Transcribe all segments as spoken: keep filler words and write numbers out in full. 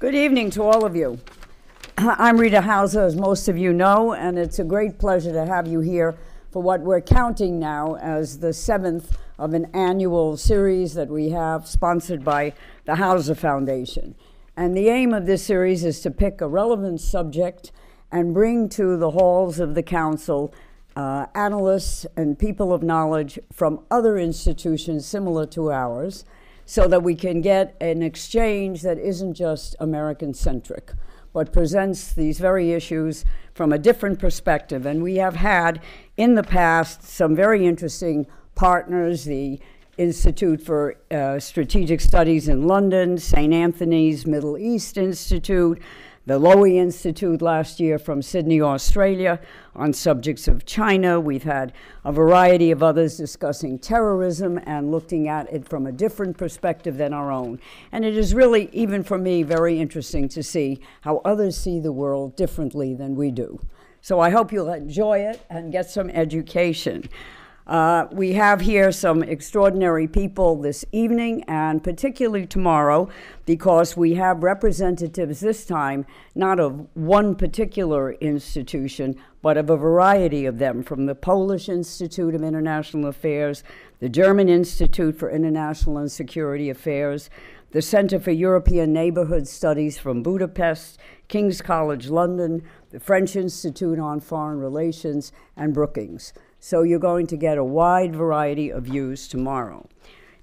Good evening to all of you. I'm Rita Hauser, as most of you know, and it's a great pleasure to have you here for what we're counting now as the seventh of an annual series that we have sponsored by the Hauser Foundation. And the aim of this series is to pick a relevant subject and bring to the halls of the Council uh, analysts and people of knowledge from other institutions similar to ours, so that we can get an exchange that isn't just American-centric, but presents these very issues from a different perspective. And we have had, in the past, some very interesting partners, the Institute for uh, Strategic Studies in London, Saint Anthony's Middle East Institute, the Lowy Institute last year from Sydney, Australia, on subjects of China. We've had a variety of others discussing terrorism and looking at it from a different perspective than our own. And it is really, even for me, very interesting to see how others see the world differently than we do. So I hope you'll enjoy it and get some education. Uh, we have here some extraordinary people this evening and particularly tomorrow, because we have representatives this time not of one particular institution, but of a variety of them, from the Polish Institute of International Affairs, the German Institute for International and Security Affairs, the Center for European Neighborhood Studies from Budapest, King's College London, the French Institute on Foreign Relations, and Brookings. So you're going to get a wide variety of views tomorrow.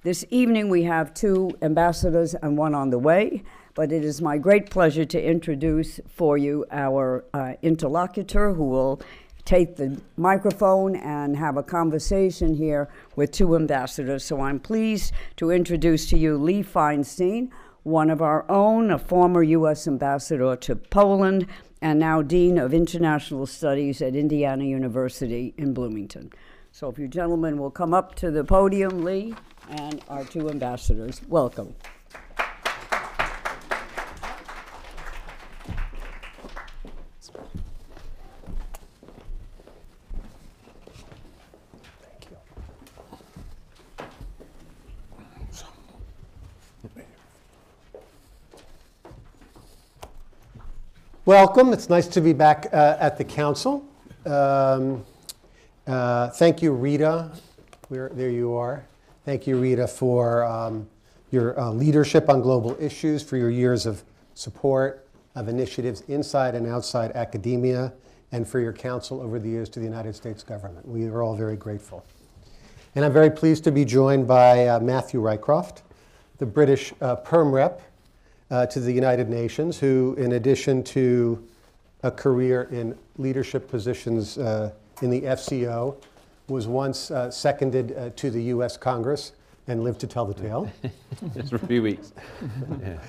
This evening we have two ambassadors and one on the way, but it is my great pleasure to introduce for you our uh, interlocutor who will take the microphone and have a conversation here with two ambassadors. So I'm pleased to introduce to you Lee Feinstein, one of our own, a former U S ambassador to Poland, and now Dean of International Studies at Indiana University in Bloomington. So if you gentlemen will come up to the podium, Lee, and our two ambassadors, welcome. Welcome. It's nice to be back uh, at the Council. Um, uh, thank you, Rita. Where, there you are. Thank you, Rita, for um, your uh, leadership on global issues, for your years of support of initiatives inside and outside academia, and for your counsel over the years to the United States government. We are all very grateful. And I'm very pleased to be joined by uh, Matthew Rycroft, the British uh, Perm Rep Uh, to the United Nations, who, in addition to a career in leadership positions uh, in the F C O, was once uh, seconded uh, to the U S Congress and lived to tell the tale. Just for a few weeks. Yeah.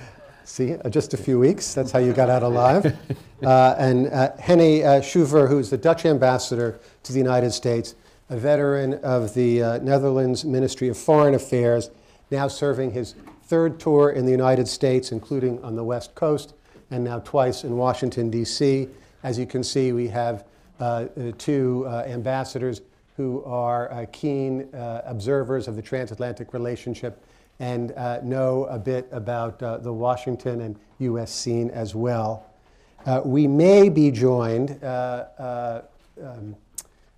See, uh, just a few weeks. That's how you got out alive. Uh, and uh, Henne uh, Schuwer, who's the Dutch ambassador to the United States, a veteran of the uh, Netherlands Ministry of Foreign Affairs, now serving his third tour in the United States, including on the West Coast, and now twice in Washington, D C As you can see, we have uh, two uh, ambassadors who are uh, keen uh, observers of the transatlantic relationship and uh, know a bit about uh, the Washington and U S scene as well. Uh, we may be joined, uh, uh, um,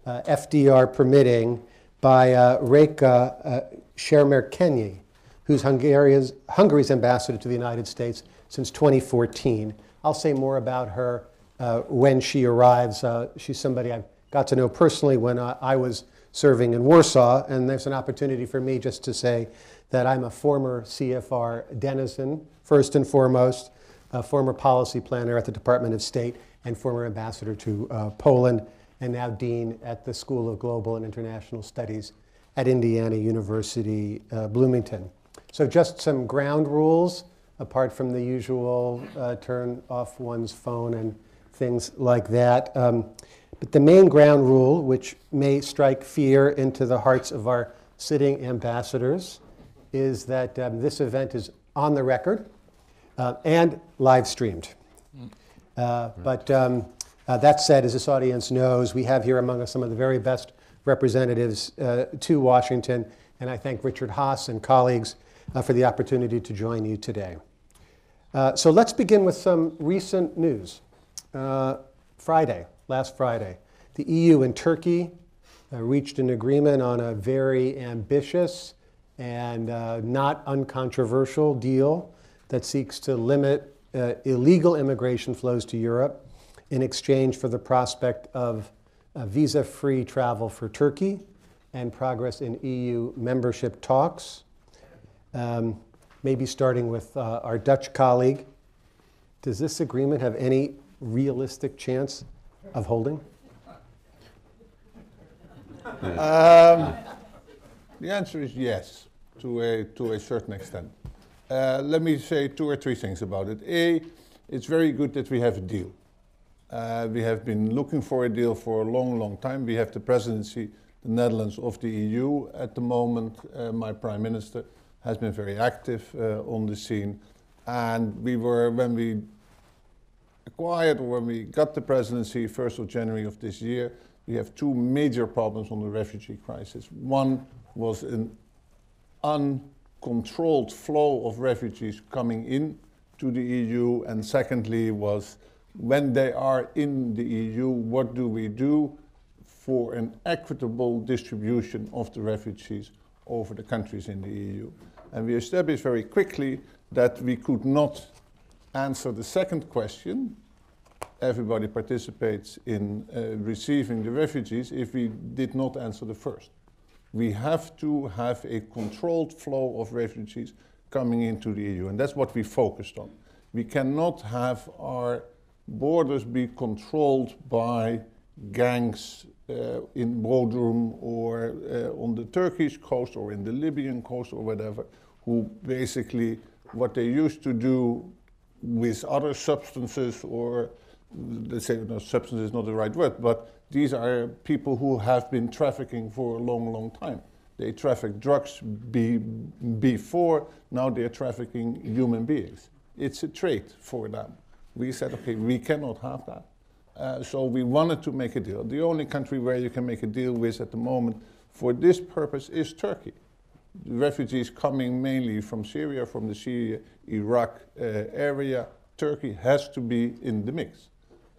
uh, F D R permitting, by uh, Réka uh, Szemerkényi, who's Hungary's, Hungary's ambassador to the United States since twenty fourteen. I'll say more about her uh, when she arrives. Uh, she's somebody I got to know personally when uh, I was serving in Warsaw, and there's an opportunity for me just to say that I'm a former C F R denizen, first and foremost, a former policy planner at the Department of State, and former ambassador to uh, Poland, and now dean at the School of Global and International Studies at Indiana University, uh, Bloomington. So just some ground rules, apart from the usual uh, turn off one's phone and things like that. Um, but the main ground rule, which may strike fear into the hearts of our sitting ambassadors, is that um, this event is on the record uh, and live streamed. Uh, but um, uh, that said, as this audience knows, we have here among us some of the very best representatives uh, to Washington, and I thank Richard Haas and colleagues Uh, for the opportunity to join you today. Uh, so let's begin with some recent news. Uh, Friday, last Friday, the E U and Turkey uh, reached an agreement on a very ambitious and uh, not uncontroversial deal that seeks to limit uh, illegal immigration flows to Europe in exchange for the prospect of uh, visa-free travel for Turkey and progress in E U membership talks. Um, maybe starting with uh, our Dutch colleague, does this agreement have any realistic chance of holding? Um, the answer is yes, to a, to a certain extent. Uh, let me say two or three things about it. A, it's very good that we have a deal. Uh, we have been looking for a deal for a long, long time. We have the presidency, the Netherlands, of the E U at the moment. Uh, my prime minister has been very active uh, on the scene. And we were, when we acquired, or when we got the presidency, first of January of this year, we have two major problems on the refugee crisis. One was an uncontrolled flow of refugees coming in to the E U, and secondly was, when they are in the E U, what do we do for an equitable distribution of the refugees over the countries in the E U? And we established very quickly that we could not answer the second question, everybody participates in uh, receiving the refugees, if we did not answer the first. We have to have a controlled flow of refugees coming into the E U, and that's what we focused on. We cannot have our borders be controlled by gangs uh, in Bodrum or uh, on the Turkish coast or in the Libyan coast or whatever, who basically, what they used to do with other substances, or let's say, no, substance is not the right word, but these are people who have been trafficking for a long, long time. They trafficked drugs be, before, now they're trafficking human beings. It's a trade for them. We said, okay, we cannot have that. Uh, so we wanted to make a deal. The only country where you can make a deal with at the moment for this purpose is Turkey. The refugees coming mainly from Syria, from the Syria-Iraq uh, area, Turkey has to be in the mix.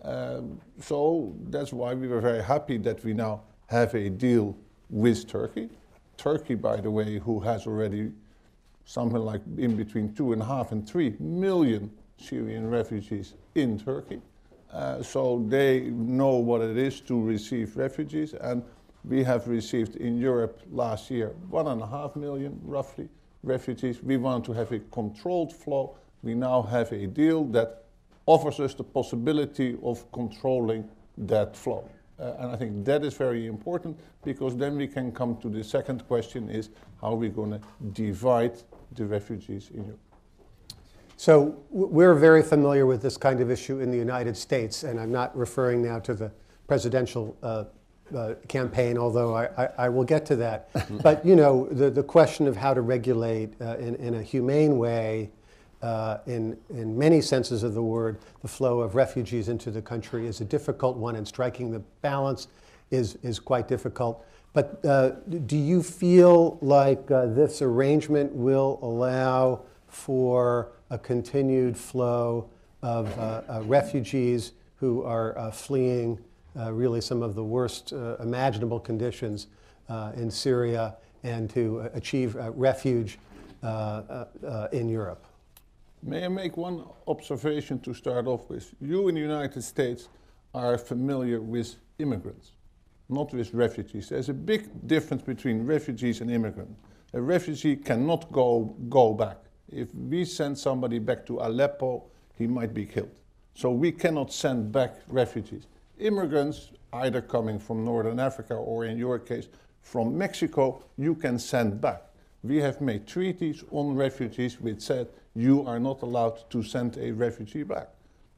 Um, so that's why we were very happy that we now have a deal with Turkey. Turkey, by the way, who has already something like in between two and a half and three million Syrian refugees in Turkey. Uh, so they know what it is to receive refugees, and we have received in Europe last year one and a half million, roughly, refugees. We want to have a controlled flow. We now have a deal that offers us the possibility of controlling that flow. Uh, and I think that is very important, because then we can come to the second question, is how we're going to divide the refugees in Europe. So we're very familiar with this kind of issue in the United States, and I'm not referring now to the presidential uh, uh, campaign, although I, I, I will get to that. But you know, the, the question of how to regulate uh, in, in a humane way, uh, in, in many senses of the word, the flow of refugees into the country is a difficult one, and striking the balance is, is quite difficult. But uh, do you feel like uh, this arrangement will allow for a continued flow of uh, uh, refugees who are uh, fleeing uh, really some of the worst uh, imaginable conditions uh, in Syria, and to uh, achieve uh, refuge uh, uh, uh, in Europe? May I make one observation to start off with? You in the United States are familiar with immigrants, not with refugees. There's a big difference between refugees and immigrants. A refugee cannot go, go back. If we send somebody back to Aleppo, he might be killed. So we cannot send back refugees. Immigrants, either coming from Northern Africa or, in your case, from Mexico, you can send back. We have made treaties on refugees which said you are not allowed to send a refugee back.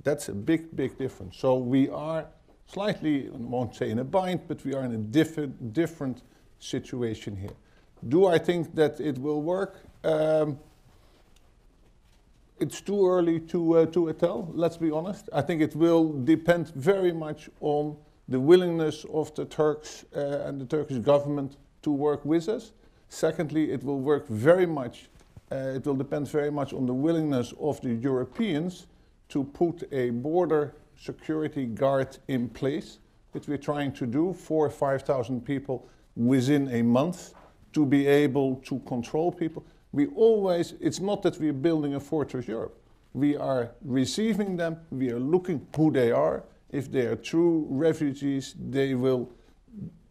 That's a big, big difference. So we are slightly, I won't say in a bind, but we are in a different, different situation here. Do I think that it will work? Um, It's too early to, uh, to tell, let's be honest. I think it will depend very much on the willingness of the Turks uh, and the Turkish government to work with us. Secondly, it will work very much uh, it will depend very much on the willingness of the Europeans to put a border security guard in place, which we're trying to do, four or five thousand people within a month, to be able to control people. We always, it's not that we're building a fortress Europe. We are receiving them, we are looking who they are. If they are true refugees, they will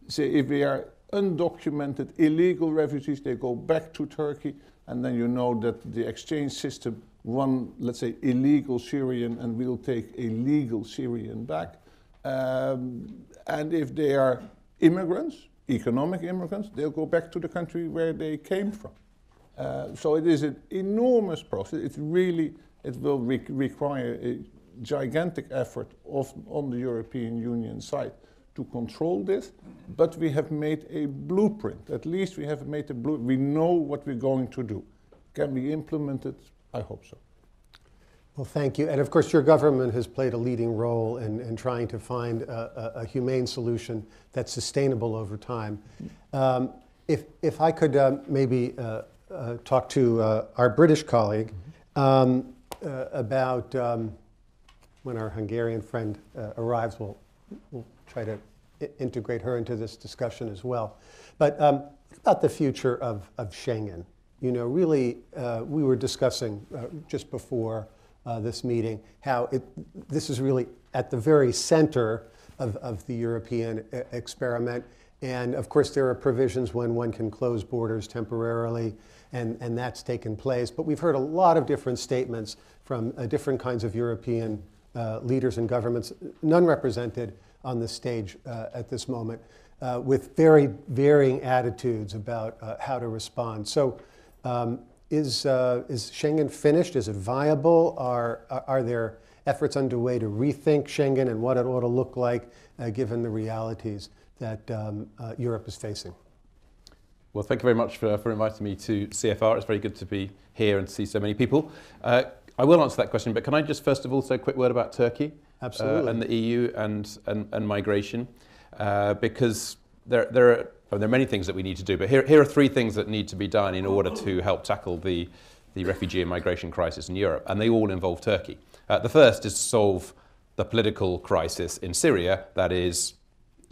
say, if they are undocumented, illegal refugees, they go back to Turkey, and then you know that the exchange system, one, let's say, illegal Syrian, and we'll take a legal Syrian back. Um, and if they are immigrants, economic immigrants, they'll go back to the country where they came from. Uh, so it is an enormous process. It's really, it will re- require a gigantic effort of, on the European Union side to control this, but we have made a blueprint. At least we have made a blueprint. We know what we're going to do. Can we implement it? I hope so. Well, thank you. And of course, your government has played a leading role in, in trying to find a, a, a humane solution that's sustainable over time. Um, if, if I could uh, maybe uh, uh, talk to uh, our British colleague um, uh, about um, when our Hungarian friend uh, arrives, we'll, we'll try to I- integrate her into this discussion as well. But um, what about the future of, of Schengen? You know, really, uh, we were discussing uh, just before Uh, this meeting, how it, this is really at the very center of, of the European e- experiment. And of course, there are provisions when one can close borders temporarily, and, and that's taken place. But we've heard a lot of different statements from uh, different kinds of European uh, leaders and governments, none represented on the stage uh, at this moment, uh, with very varying attitudes about uh, how to respond. So. Um, Is, uh, is Schengen finished? Is it viable? Are, are there efforts underway to rethink Schengen and what it ought to look like uh, given the realities that um, uh, Europe is facing? Well, thank you very much for, for inviting me to C F R. It's very good to be here and see so many people. Uh, I will answer that question, but can I just first of all say a quick word about Turkey? Absolutely. Uh, and the E U and, and, and migration, uh, because there, there are Well, there are many things that we need to do, but here, here are three things that need to be done in order to help tackle the, the refugee and migration crisis in Europe, and they all involve Turkey. Uh, the first is to solve the political crisis in Syria that is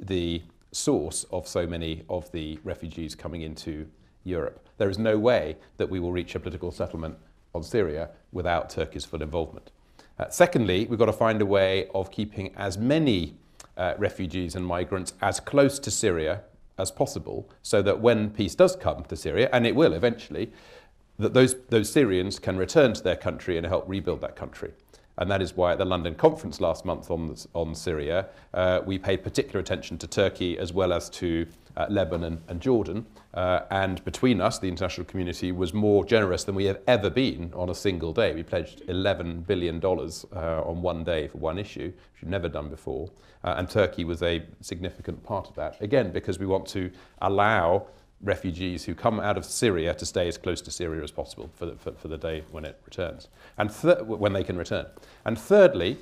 the source of so many of the refugees coming into Europe. There is no way that we will reach a political settlement on Syria without Turkey's full involvement. Uh, secondly, we've got to find a way of keeping as many uh, refugees and migrants as close to Syria as possible, so that when peace does come to Syria, and it will eventually, that those, those Syrians can return to their country and help rebuild that country. And that is why at the London conference last month on, on Syria, uh, we paid particular attention to Turkey as well as to uh, Lebanon and Jordan. Uh, and between us, the international community was more generous than we have ever been on a single day. We pledged eleven billion dollars uh, on one day for one issue, which we've never done before. Uh, and Turkey was a significant part of that. Again, because we want to allow refugees who come out of Syria to stay as close to Syria as possible for the, for, for the day when it returns, and thir- when they can return. And thirdly,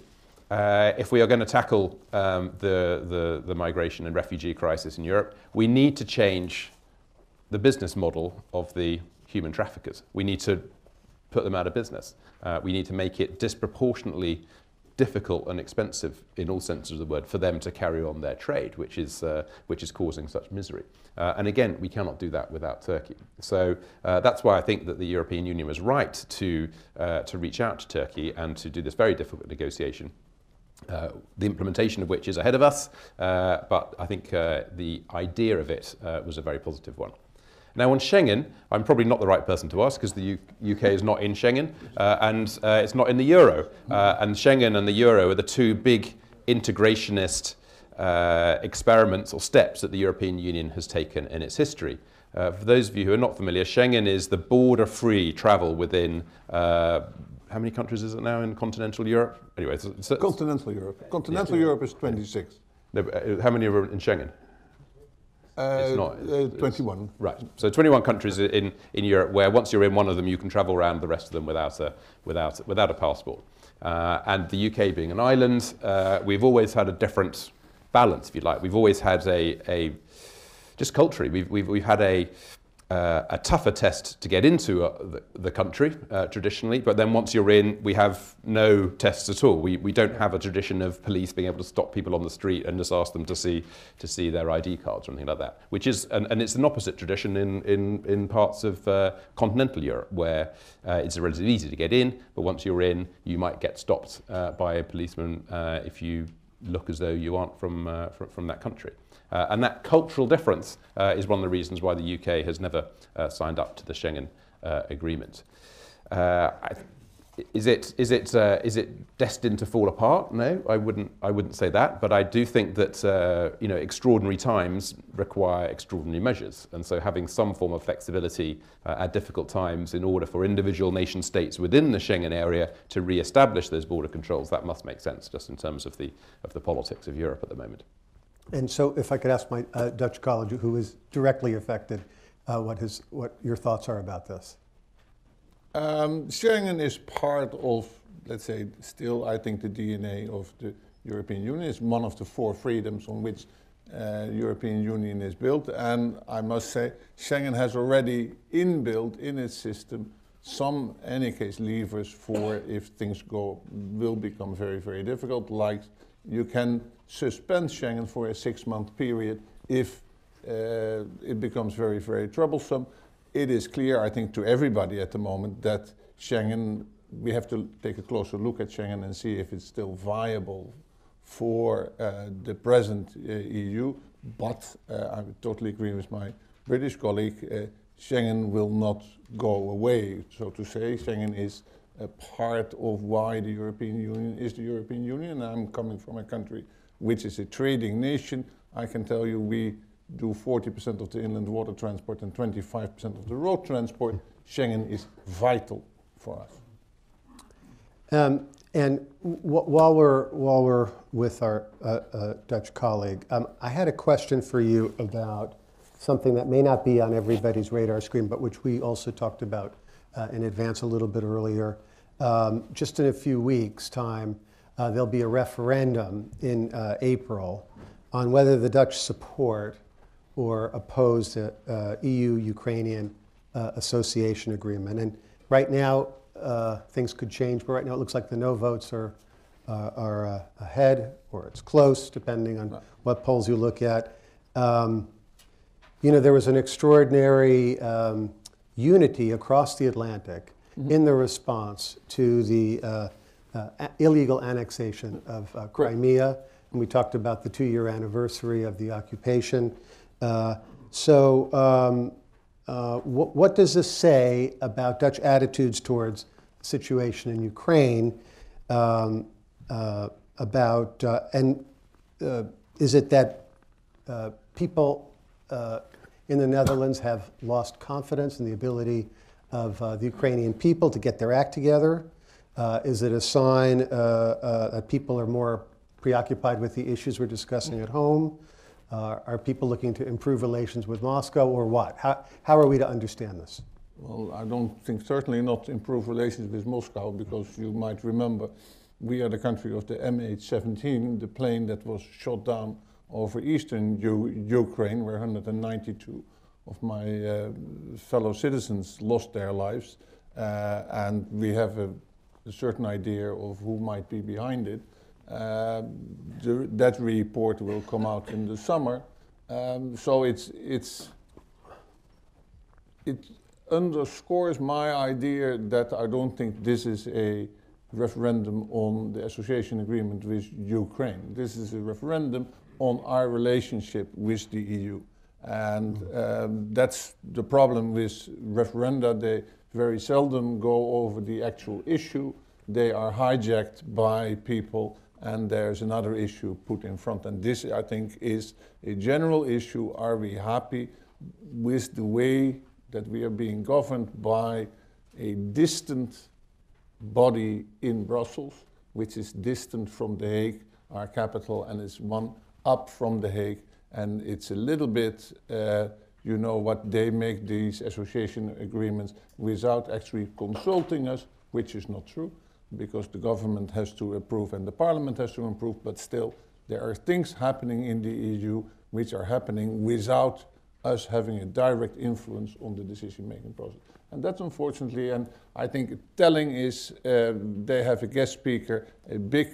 uh, if we are going to tackle um, the, the, the migration and refugee crisis in Europe, we need to change the business model of the human traffickers. We need to put them out of business. Uh, we need to make it disproportionately difficult and expensive, in all senses of the word, for them to carry on their trade, which is uh, which is causing such misery. Uh, and again, we cannot do that without Turkey. So uh, that's why I think that the European Union was right to uh, to reach out to Turkey and to do this very difficult negotiation, uh, the implementation of which is ahead of us. Uh, but I think uh, the idea of it uh, was a very positive one. Now on Schengen, I'm probably not the right person to ask because the U- UK is not in Schengen uh, and uh, it's not in the euro. Uh, and Schengen and the euro are the two big integrationist uh, experiments or steps that the European Union has taken in its history. Uh, for those of you who are not familiar, Schengen is the border-free travel within uh, how many countries is it now in continental Europe? Anyway, so, so continental Europe. Continental yeah. Europe is twenty-six. No, but how many are in Schengen? It's not, it's, uh, twenty-one. Right. So twenty-one countries in, in Europe where once you're in one of them, you can travel around the rest of them without a, without, without a passport. Uh, and the U K being an island, uh, we've always had a different balance, if you like. We've always had a, a just culturally, we've, we've, we've had a, uh, a tougher test to get into uh, the, the country uh, traditionally, but then once you're in, we have no tests at all. We, we don't have a tradition of police being able to stop people on the street and just ask them to see to see their I D cards or anything like that, which is, and, and it's an opposite tradition in, in, in parts of uh, continental Europe, where uh, it's relatively easy to get in, but once you're in, you might get stopped uh, by a policeman uh, if you look as though you aren't from, uh, from, from that country. Uh, and that cultural difference uh, is one of the reasons why the U K has never uh, signed up to the Schengen uh, Agreement. Uh, I is it, is, it, uh, is it destined to fall apart? No, I wouldn't, I wouldn't say that, but I do think that uh, you know, extraordinary times require extraordinary measures, and so having some form of flexibility uh, at difficult times in order for individual nation states within the Schengen area to re-establish those border controls, that must make sense just in terms of the, of the politics of Europe at the moment. And so if I could ask my uh, Dutch colleague, who is directly affected, uh, what, his, what your thoughts are about this. Um, Schengen is part of, let's say, still I think the D N A of the European Union. It's one of the four freedoms on which uh, the European Union is built, and I must say Schengen has already inbuilt in its system some, in any case, levers for if things go will become very, very difficult, like you can suspend Schengen for a six-month period if uh, it becomes very, very troublesome. It is clear, I think, to everybody at the moment that Schengen, we have to take a closer look at Schengen and see if it's still viable for uh, the present uh, E U. But uh, I totally agree with my British colleague, uh, Schengen will not go away, so to say. Schengen is a part of why the European Union is the European Union. I'm coming from a country which is a trading nation. I can tell you we do forty percent of the inland water transport and twenty-five percent of the road transport. Schengen is vital for us. Um, and while we're, while we're with our uh, uh, Dutch colleague, um, I had a question for you about something that may not be on everybody's radar screen, but which we also talked about uh, in advance a little bit earlier. Um, just in a few weeks' time, uh, there'll be a referendum in uh, April on whether the Dutch support or oppose the uh, E U-Ukrainian uh, association agreement. And right now, uh, things could change, but right now it looks like the no votes are, uh, are uh, ahead, or it's close, depending on what polls you look at. Um, you know, there was an extraordinary um, unity across the Atlantic mm-hmm. in the response to the uh, uh, illegal annexation of uh, Crimea. And we talked about the two-year anniversary of the occupation. Uh, so um, uh, wh what does this say about Dutch attitudes towards the situation in Ukraine? Um, uh, about uh, and uh, is it that uh, people uh, in the Netherlands have lost confidence in the ability of uh, the Ukrainian people to get their act together? Uh, is it a sign uh, uh, that people are more preoccupied with the issues we're discussing at home? Uh, are people looking to improve relations with Moscow, or what? How, how are we to understand this? Well, I don't think, certainly not improve relations with Moscow, because you might remember we are the country of the M H seventeen, the plane that was shot down over eastern U Ukraine, where one hundred ninety-two of my uh, fellow citizens lost their lives. Uh, and we have a, a certain idea of who might be behind it. Uh, the, that report will come out in the summer, um, so it's it's it underscores my idea that I don't think this is a referendum on the association agreement with Ukraine. This is a referendum on our relationship with the E U, and um, that's the problem with referenda. They very seldom go over the actual issue. They are hijacked by people, and there's another issue put in front. And this, I think, is a general issue. Are we happy with the way that we are being governed by a distant body in Brussels, which is distant from The Hague, our capital, and is one up from The Hague? And it's a little bit, uh, you know, what they make these association agreements without actually consulting us, which is not true, because the government has to approve and the parliament has to approve, but still there are things happening in the E U which are happening without us having a direct influence on the decision-making process. And that's unfortunately, and I think telling is uh, they have a guest speaker, a big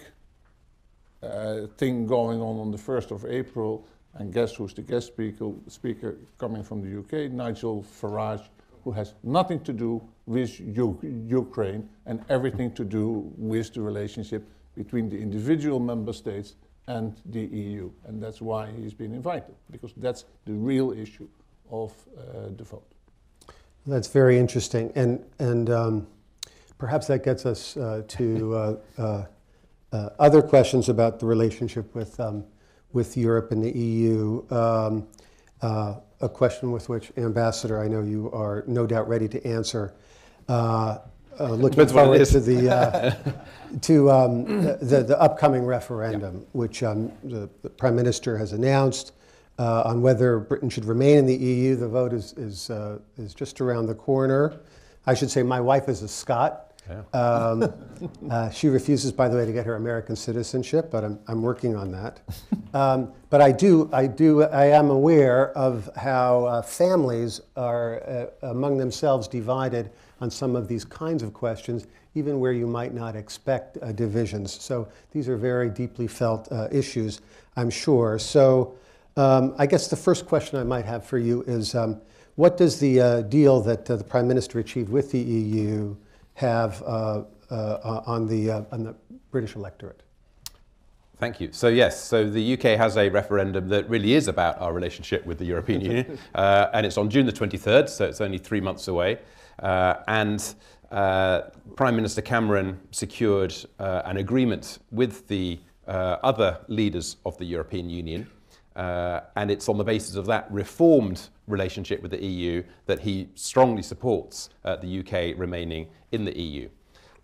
uh, thing going on on the first of April, and guess who's the guest speaker, speaker coming from the U K? Nigel Farage, who has nothing to do with U Ukraine and everything to do with the relationship between the individual member states and the E U. And that's why he's been invited, because that's the real issue of uh, the vote. That's very interesting. And, and um, perhaps that gets us uh, to uh, uh, uh, other questions about the relationship with, um, with Europe and the E U. Um, uh, a question with which, Ambassador, I know you are no doubt ready to answer. Uh, Uh, looking forward to the uh, to um, the, the upcoming referendum, yeah. which um, the, the Prime Minister has announced uh, on whether Britain should remain in the E U. The vote is is uh, is just around the corner. I should say my wife is a Scot. Yeah. Um, uh, she refuses, by the way, to get her American citizenship, but I'm I'm working on that. Um, but I do I do I am aware of how uh, families are uh, among themselves divided on some of these kinds of questions, even where you might not expect uh, divisions. So these are very deeply felt uh, issues, I'm sure. So um, I guess the first question I might have for you is, um, what does the uh, deal that uh, the Prime Minister achieved with the E U have uh, uh, on, the, uh, on the British electorate? Thank you. So yes, so the U K has a referendum that really is about our relationship with the European Union, uh, and it's on June the twenty-third, so it's only three months away. Uh, and uh, Prime Minister Cameron secured uh, an agreement with the uh, other leaders of the European Union, uh, and it's on the basis of that reformed relationship with the E U that he strongly supports uh, the U K remaining in the E U.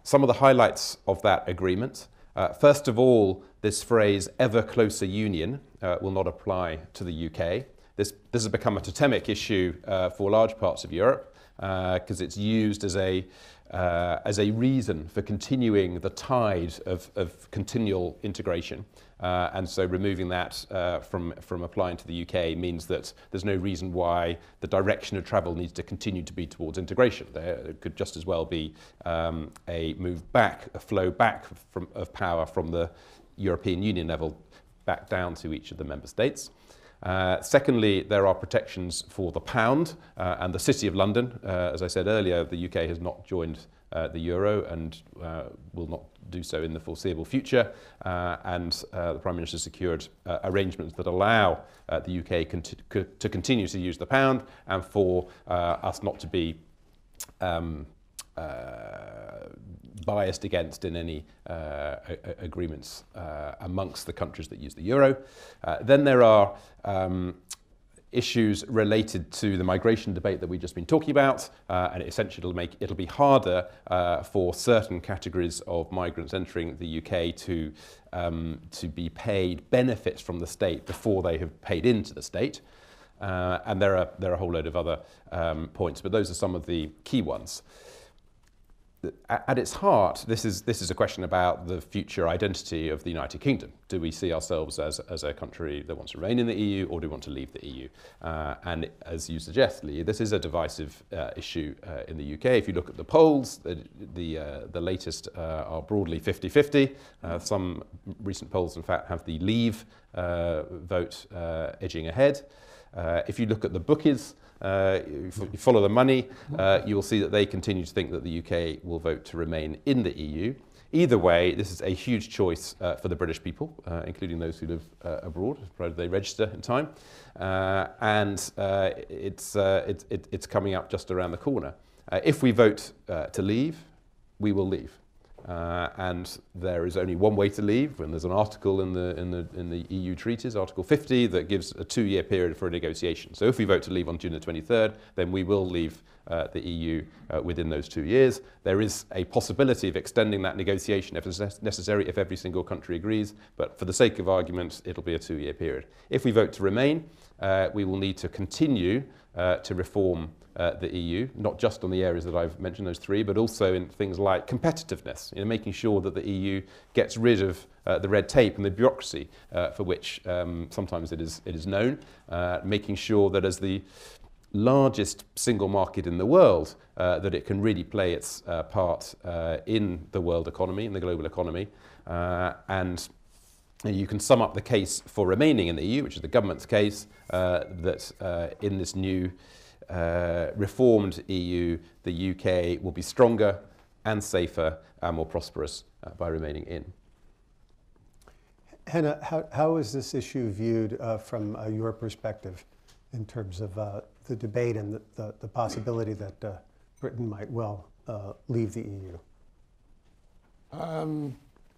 Some of the highlights of that agreement. Uh, first of all, this phrase, ever closer union, uh, will not apply to the U K. This, this has become a totemic issue uh, for large parts of Europe, because uh, it's used as a, uh, as a reason for continuing the tide of, of continual integration. Uh, and so removing that uh, from, from applying to the U K means that there's no reason why the direction of travel needs to continue to be towards integration. There it could just as well be um, a move back, a flow back from, of power from the European Union level back down to each of the member states. Uh, secondly, there are protections for the pound uh, and the City of London. Uh, as I said earlier, the U K has not joined uh, the euro and uh, will not do so in the foreseeable future. Uh, and uh, the Prime Minister secured uh, arrangements that allow uh, the U K cont co to continue to use the pound and for uh, us not to be um, Uh, biased against in any uh, agreements uh, amongst the countries that use the euro. Uh, then there are um, issues related to the migration debate that we've just been talking about, uh, and essentially it'll make it'll be harder uh, for certain categories of migrants entering the U K to um, to be paid benefits from the state before they have paid into the state. Uh, and there are there are a whole load of other um, points, but those are some of the key ones. At its heart, this is, this is a question about the future identity of the United Kingdom. Do we see ourselves as, as a country that wants to remain in the E U, or do we want to leave the E U? Uh, and as you suggest, Lee, this is a divisive uh, issue uh, in the U K. If you look at the polls, the, the, uh, the latest uh, are broadly fifty fifty. Uh, some recent polls, in fact, have the leave uh, vote uh, edging ahead. Uh, if you look at the bookies, Uh, if you follow the money, uh, you will see that they continue to think that the U K will vote to remain in the E U. Either way, this is a huge choice uh, for the British people, uh, including those who live uh, abroad, provided they register in time. Uh, and uh, it's, uh, it, it, it's coming up just around the corner. Uh, if we vote uh, to leave, we will leave. Uh, and there is only one way to leave, and there's an article in the, in the, in the E U treaties, Article fifty, that gives a two-year period for a negotiation. So if we vote to leave on June the twenty-third, then we will leave uh, the E U uh, within those two years. There is a possibility of extending that negotiation if it's necessary, if every single country agrees, but for the sake of argument, it'll be a two-year period. If we vote to remain, uh, we will need to continue uh, to reform uh, the E U, not just on the areas that I've mentioned, those three, but also in things like competitiveness, you know, making sure that the E U gets rid of uh, the red tape and the bureaucracy uh, for which um, sometimes it is, it is known, uh, making sure that as the largest single market in the world, uh, that it can really play its uh, part uh, in the world economy, in the global economy. Uh, and you can sum up the case for remaining in the E U, which is the government's case, uh, that uh, in this new uh, reformed E U, the U K will be stronger and safer and more prosperous uh, by remaining in. Henne, how, how is this issue viewed uh, from uh, your perspective in terms of uh, the debate and the, the, the possibility that uh, Britain might well uh, leave the E U? Um,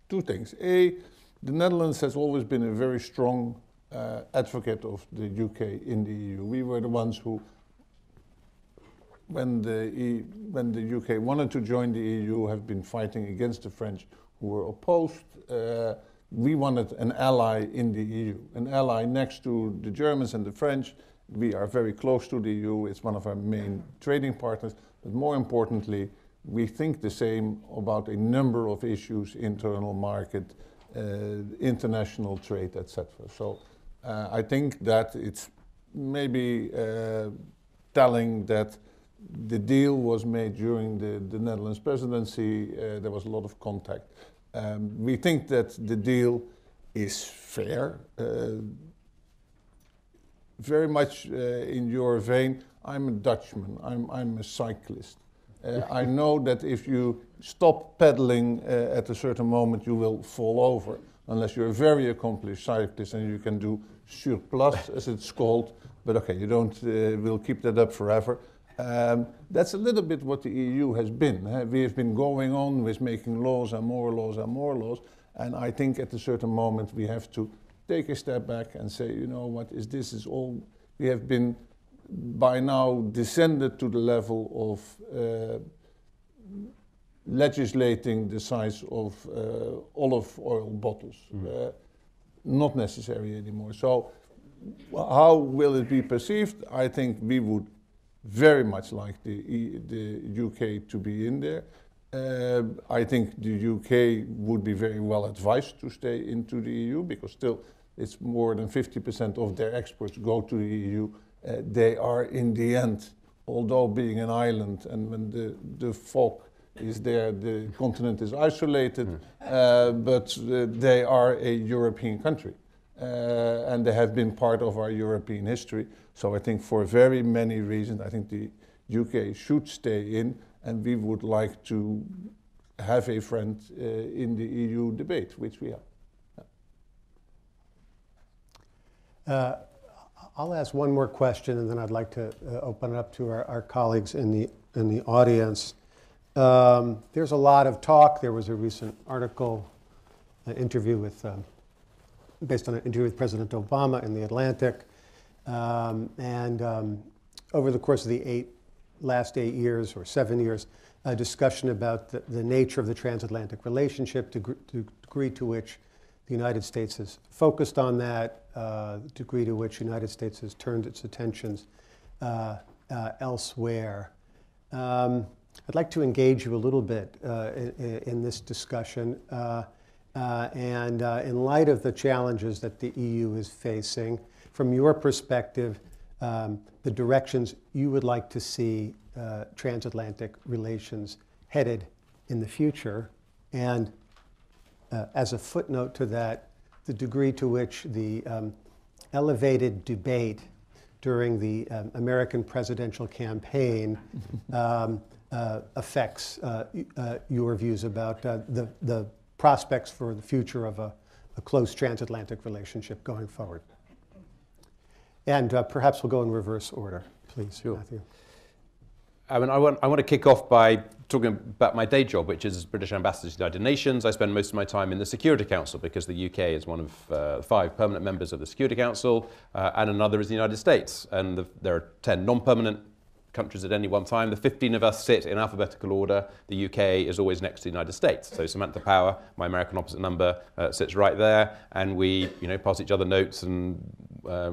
two things. A, the Netherlands has always been a very strong uh, advocate of the U K in the E U. We were the ones who, when the, e, when the U K wanted to join the E U, have been fighting against the French who were opposed. Uh, we wanted an ally in the E U, an ally next to the Germans and the French. We are very close to the E U, it's one of our main trading partners, but more importantly, we think the same about a number of issues, internal market, uh, international trade, et cetera. So uh, I think that it's maybe uh, telling that the deal was made during the, the Netherlands presidency, uh, there was a lot of contact. Um, we think that the deal is fair. Uh, very much uh, in your vein, I'm a Dutchman, I'm, I'm a cyclist. Uh, I know that if you stop pedaling uh, at a certain moment, you will fall over, unless you're a very accomplished cyclist and you can do surplace, as it's called, but okay, you don't, uh, we'll keep that up forever. Um, that's a little bit what the E U has been. Huh? We have been going on with making laws and more laws and more laws, and I think at a certain moment we have to take a step back and say, you know what, is this is all, we have been by now descended to the level of uh, legislating the size of uh, olive oil bottles. Mm. Uh, not necessary anymore. So how will it be perceived? I think we would very much like the, e the U K to be in there. Uh, I think the U K would be very well advised to stay into the E U because still it's more than fifty percent of their exports go to the E U. Uh, they are in the end, although being an island and when the, the fog is there, the continent is isolated, uh, but uh, they are a European country uh, and they have been part of our European history. So I think for very many reasons, I think the U K should stay in, and we would like to have a friend uh, in the E U debate, which we are. Uh, I'll ask one more question, and then I'd like to uh, open it up to our, our colleagues in the, in the audience. Um, there's a lot of talk. There was a recent article, an interview with, um, based on an interview with President Obama in The Atlantic. Um, and um, over the course of the eight last eight years or seven years, a discussion about the, the nature of the transatlantic relationship, the deg degree to which the United States has focused on that, uh, the degree to which the United States has turned its attentions uh, uh, elsewhere. Um, I'd like to engage you a little bit uh, in, in this discussion. Uh, uh, and uh, in light of the challenges that the E U is facing, from your perspective, Um, the directions you would like to see uh, transatlantic relations headed in the future, and uh, as a footnote to that, the degree to which the um, elevated debate during the um, American presidential campaign um, uh, affects uh, uh, your views about uh, the, the prospects for the future of a, a close transatlantic relationship going forward. And uh, perhaps we'll go in reverse order, please, sure. Matthew. I mean, I want, I want to kick off by talking about my day job, which is British Ambassador to the United Nations. I spend most of my time in the Security Council because the U K is one of uh, five permanent members of the Security Council, uh, and another is the United States. And the, there are ten non-permanent countries at any one time. The fifteen of us sit in alphabetical order. The U K is always next to the United States. So Samantha Power, my American opposite number, uh, sits right there, and we, you know, pass each other notes and uh,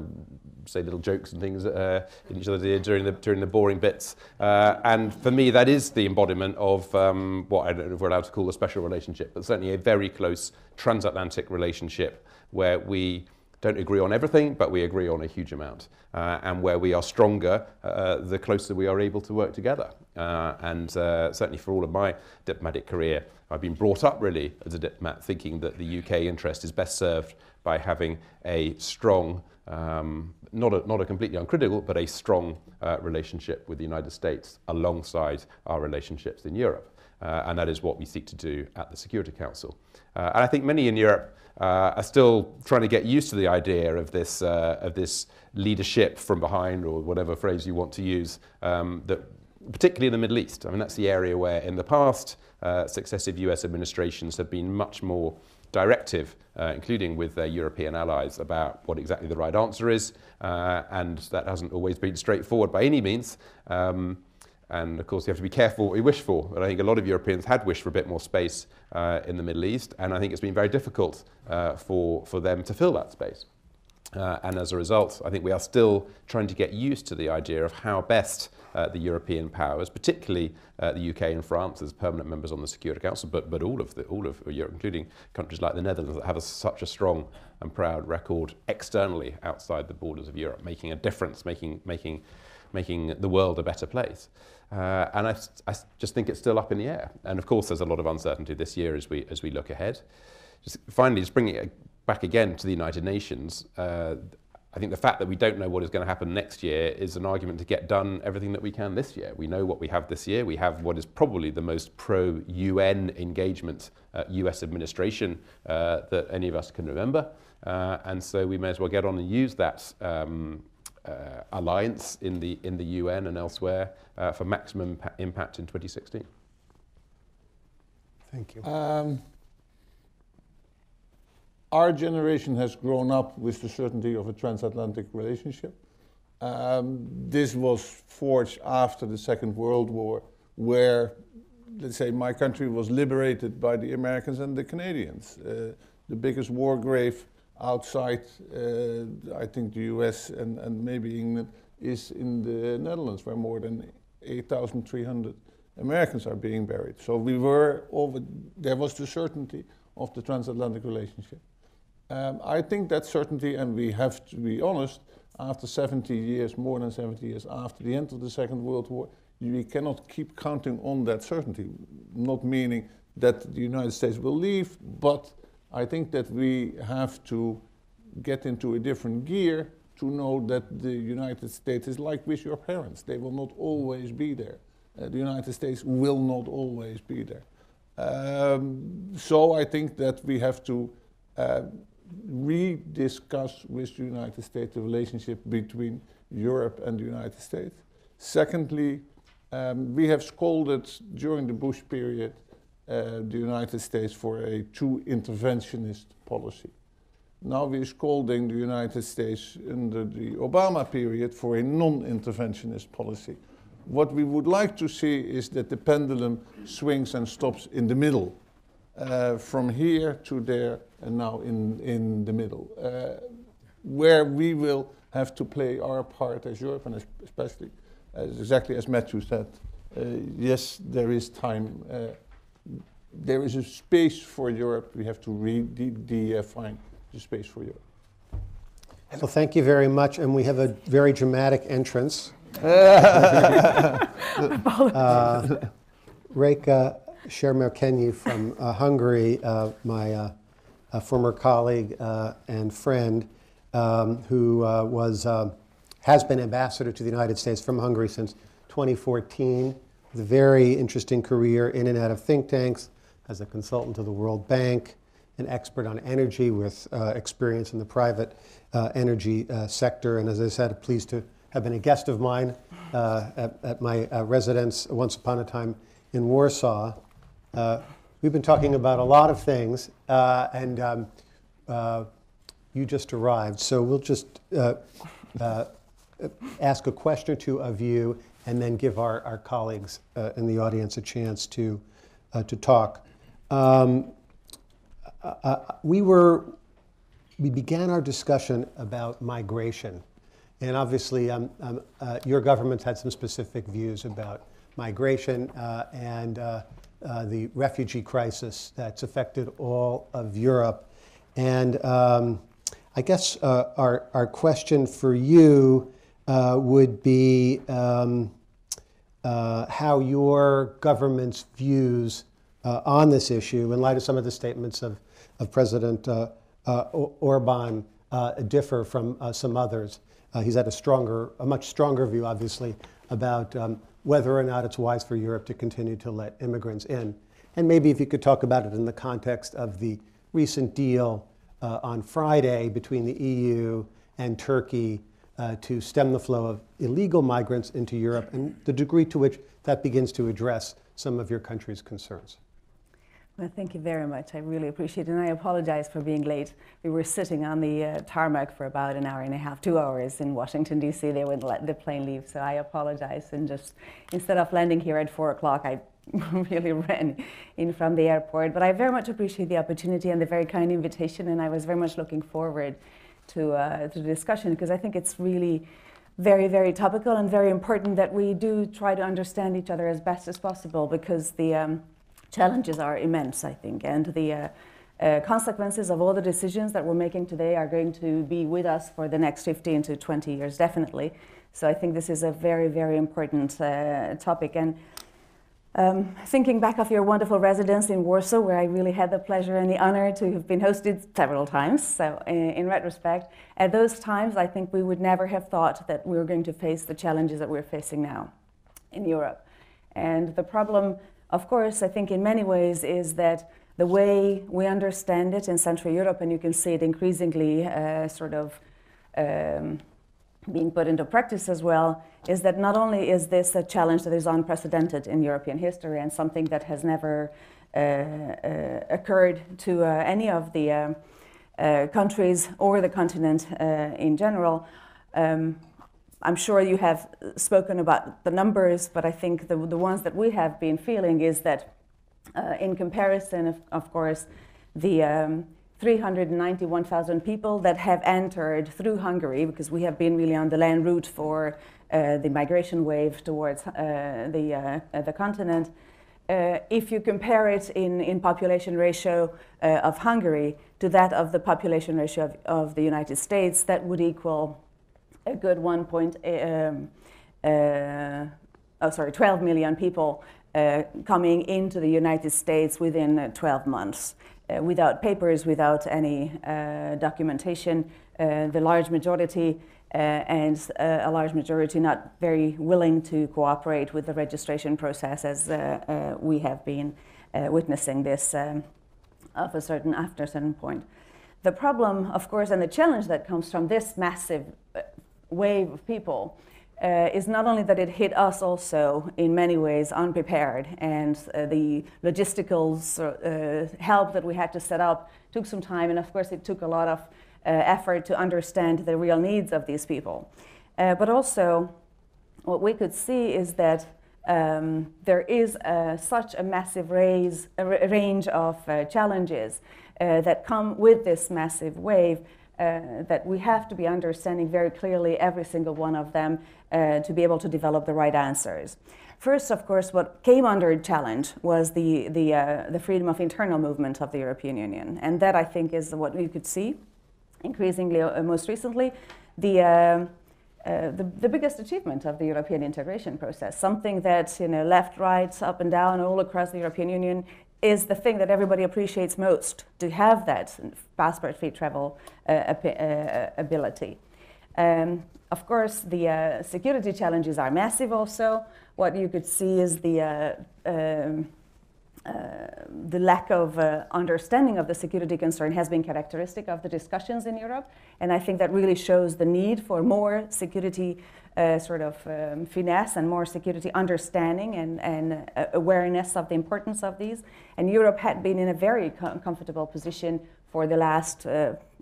say little jokes and things uh, in each other's ear during the during the boring bits. Uh, and for me, that is the embodiment of um, what I don't know if we're allowed to call a special relationship, but certainly a very close transatlantic relationship where we don't agree on everything, but we agree on a huge amount, uh, and where we are stronger uh, the closer we are able to work together. Uh, and uh, certainly for all of my diplomatic career, I've been brought up really as a diplomat thinking that the U K interest is best served by having a strong, um, not, a, not a completely uncritical, but a strong uh, relationship with the United States alongside our relationships in Europe. Uh, and that is what we seek to do at the Security Council. Uh, and I think many in Europe Uh, are still trying to get used to the idea of this uh, of this leadership from behind, or whatever phrase you want to use, um, that particularly in the Middle East. I mean, that's the area where in the past uh, successive U S administrations have been much more directive, uh, including with their European allies, about what exactly the right answer is, uh, and that hasn't always been straightforward by any means. Um, And of course, you have to be careful what we wish for. But I think a lot of Europeans had wished for a bit more space uh, in the Middle East, and I think it's been very difficult uh, for, for them to fill that space. Uh, and as a result, I think we are still trying to get used to the idea of how best uh, the European powers, particularly uh, the U K and France as permanent members on the Security Council, but, but all of the, all of Europe, including countries like the Netherlands that have a, such a strong and proud record externally outside the borders of Europe, making a difference, making, making making the world a better place. Uh, and I, I just think it's still up in the air. And of course, there's a lot of uncertainty this year as we, as we look ahead. Just finally, just bringing it back again to the United Nations, uh, I think the fact that we don't know what is going to happen next year is an argument to get done everything that we can this year. We know what we have this year. We have what is probably the most pro-U N engagement uh, U S administration uh, that any of us can remember. Uh, and so we may as well get on and use that um, Uh, alliance in the in the U N and elsewhere uh, for maximum impa impact in twenty sixteen. Thank you. Um, our generation has grown up with the certainty of a transatlantic relationship. Um, this was forged after the Second World War, where, let's say, my country was liberated by the Americans and the Canadians. Uh, the biggest war grave outside, uh, I think, the U S and, and maybe England, is in the Netherlands, where more than eight thousand three hundred Americans are being buried. So we were over, there was the certainty of the transatlantic relationship. Um, I think that certainty, and we have to be honest, after seventy years, more than seventy years, after the end of the Second World War, we cannot keep counting on that certainty. Not meaning that the United States will leave, but I think that we have to get into a different gear to know that the United States is like with your parents. They will not always be there. Uh, the United States will not always be there. Um, so I think that we have to uh, rediscuss with the United States the relationship between Europe and the United States. Secondly, um, we have scolded during the Bush period Uh, the United States for a too interventionist policy. Now we're scolding the United States under the Obama period for a non-interventionist policy. What we would like to see is that the pendulum swings and stops in the middle, uh, from here to there and now in, in the middle, uh, where we will have to play our part as Europe, and especially, as exactly as Matthew said, uh, yes, there is time. Uh, There is a space for Europe. We have to redefine the space for Europe. So thank you very much, and we have a very dramatic entrance. uh, Réka Szemerkényi from uh, Hungary, uh, my uh, uh, former colleague uh, and friend, um, who uh, was uh, has been ambassador to the United States from Hungary since twenty fourteen. With a very interesting career in and out of think tanks, as a consultant to the World Bank, an expert on energy with uh, experience in the private uh, energy uh, sector, and as I said, pleased to have been a guest of mine uh, at, at my uh, residence once upon a time in Warsaw. Uh, we've been talking about a lot of things, uh, and um, uh, you just arrived, so we'll just uh, uh, ask a question or two of you, and then give our, our colleagues uh, in the audience a chance to, uh, to talk. Um, uh, we were, we began our discussion about migration And obviously, um, um, uh, your government had some specific views about migration uh, and uh, uh, the refugee crisis that's affected all of Europe. And um, I guess uh, our, our question for you uh, would be um, uh, how your government's views uh, on this issue, in light of some of the statements of, of President uh, uh, Orban, uh, differ from uh, some others. Uh, he's had a stronger, a much stronger view, obviously, about um, whether or not it's wise for Europe to continue to let immigrants in. And maybe if you could talk about it in the context of the recent deal uh, on Friday between the E U and Turkey uh, to stem the flow of illegal migrants into Europe and the degree to which that begins to address some of your country's concerns. Well, thank you very much. I really appreciate it. And I apologize for being late. We were sitting on the uh, tarmac for about an hour and a half, two hours in Washington, D C They wouldn't let the plane leave. So I apologize. And just instead of landing here at four o'clock, I really ran in from the airport. But I very much appreciate the opportunity and the very kind invitation. And I was very much looking forward to, uh, to the discussion, because I think it's really very, very topical and very important that we do try to understand each other as best as possible, because the um, challenges are immense, I think, and the uh, uh, consequences of all the decisions that we're making today are going to be with us for the next fifteen to twenty years, definitely. So I think this is a very, very important uh, topic. And um, thinking back of your wonderful residence in Warsaw, where I really had the pleasure and the honor to have been hosted several times, so in, in retrospect, at those times, I think we would never have thought that we were going to face the challenges that we're facing now in Europe. And the problem, of course, I think in many ways is that the way we understand it in Central Europe, and you can see it increasingly uh, sort of um, being put into practice as well, is that not only is this a challenge that is unprecedented in European history and something that has never uh, uh, occurred to uh, any of the um, uh, countries or the continent uh, in general, um, I'm sure you have spoken about the numbers, but I think the, the ones that we have been feeling is that uh, in comparison, of, of course, the um, three hundred ninety-one thousand people that have entered through Hungary, because we have been really on the land route for uh, the migration wave towards uh, the, uh, the continent. Uh, if you compare it in, in population ratio uh, of Hungary to that of the population ratio of, of the United States, that would equal a good one point, um, uh, oh sorry, twelve million people uh, coming into the United States within uh, twelve months, uh, without papers, without any uh, documentation. Uh, the large majority, uh, and uh, a large majority not very willing to cooperate with the registration process, as uh, uh, we have been uh, witnessing this um, of a certain after a certain point. The problem, of course, and the challenge that comes from this massive Uh, wave of people uh, is not only that it hit us also in many ways unprepared, and uh, the logistical uh, help that we had to set up took some time, and of course it took a lot of uh, effort to understand the real needs of these people. Uh, but also what we could see is that um, there is uh, such a massive raise, a range of uh, challenges uh, that come with this massive wave, Uh, that we have to be understanding very clearly every single one of them uh, to be able to develop the right answers. First, of course, what came under challenge was the, the, uh, the freedom of internal movement of the European Union. And that, I think, is what we could see increasingly, uh, most recently, the, uh, uh, the, the biggest achievement of the European integration process, something that, you know, left, right, up and down, all across the European Union, is the thing that everybody appreciates most, to have that passport-free travel uh, uh, ability. Um, of course, the uh, security challenges are massive also. What you could see is the, uh, um, uh, the lack of uh, understanding of the security concern has been characteristic of the discussions in Europe, and I think that really shows the need for more security uh, sort of um, finesse and more security understanding and, and uh, awareness of the importance of these. And Europe had been in a very com comfortable position for the last uh,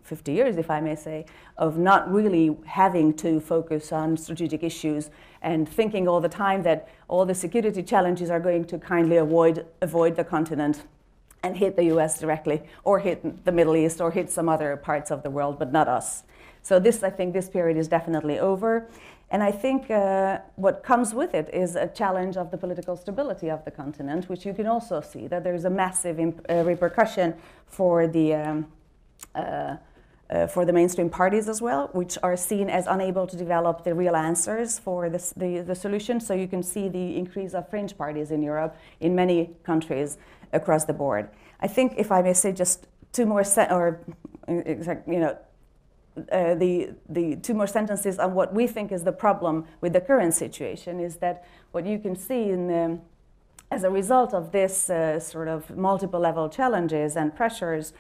fifty years, if I may say, of not really having to focus on strategic issues and thinking all the time that all the security challenges are going to kindly avoid, avoid the continent and hit the U S directly, or hit the Middle East, or hit some other parts of the world, but not us. So this, I think, this period is definitely over. And I think uh, what comes with it is a challenge of the political stability of the continent, which you can also see, that there's a massive imp uh, repercussion for the, um, uh, uh, for the mainstream parties as well, which are seen as unable to develop the real answers for this, the, the solution. So you can see the increase of fringe parties in Europe, in many countries across the board. I think, if I may say just two more, se or, you know, Uh, the, the two more sentences on what we think is the problem with the current situation is that what you can see in the, as a result of this uh, sort of multiple level challenges and pressures,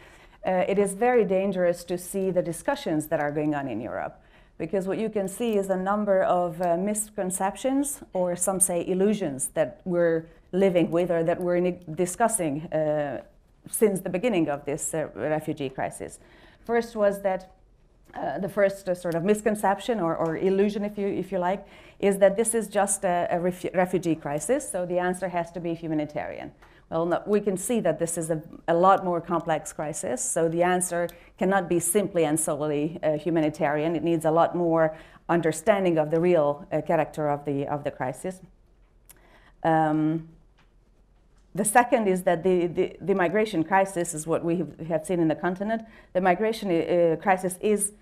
uh, it is very dangerous to see the discussions that are going on in Europe. Because what you can see is a number of uh, misconceptions, or some say illusions, that we're living with, or that we're discussing uh, since the beginning of this uh, refugee crisis. First was that Uh, the first uh, sort of misconception, or, or illusion, if you, if you like, is that this is just a, a refu refugee crisis, so the answer has to be humanitarian. Well, no, we can see that this is a, a lot more complex crisis, so the answer cannot be simply and solely uh, humanitarian. It needs a lot more understanding of the real uh, character of the, of the crisis. Um, The second is that the, the, the migration crisis is what we have seen in the continent. The migration uh, crisis is